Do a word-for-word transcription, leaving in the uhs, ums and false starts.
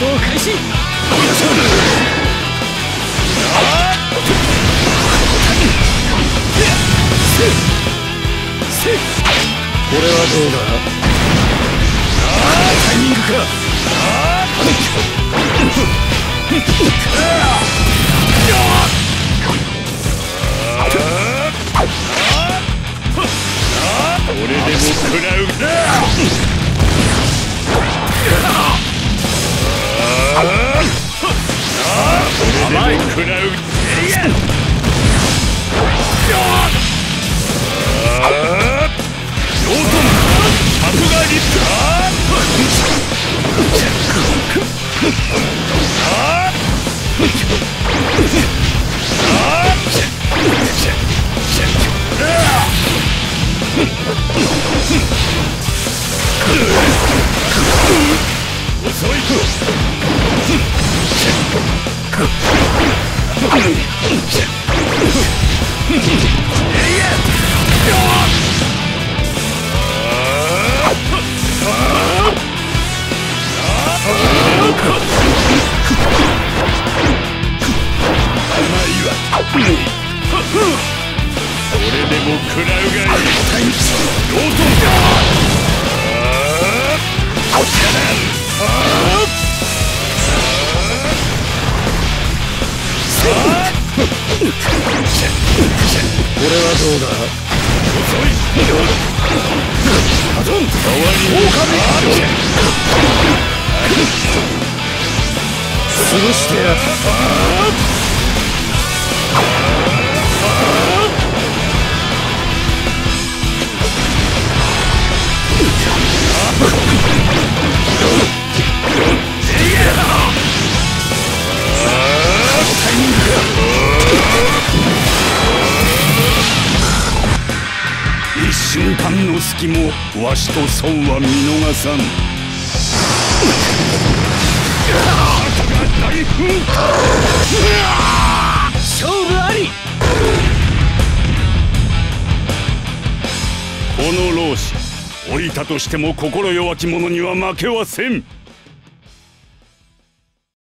闘開始。これはどうだ。タイミングか。これでも食らう。甘い食らう。遅い。これはどうだ。これはどうだ。遅い。潰してやる。一瞬間の隙もわしとそうは見逃さん。勝負あり。この老師降りたとしても心弱き者には負けはせん。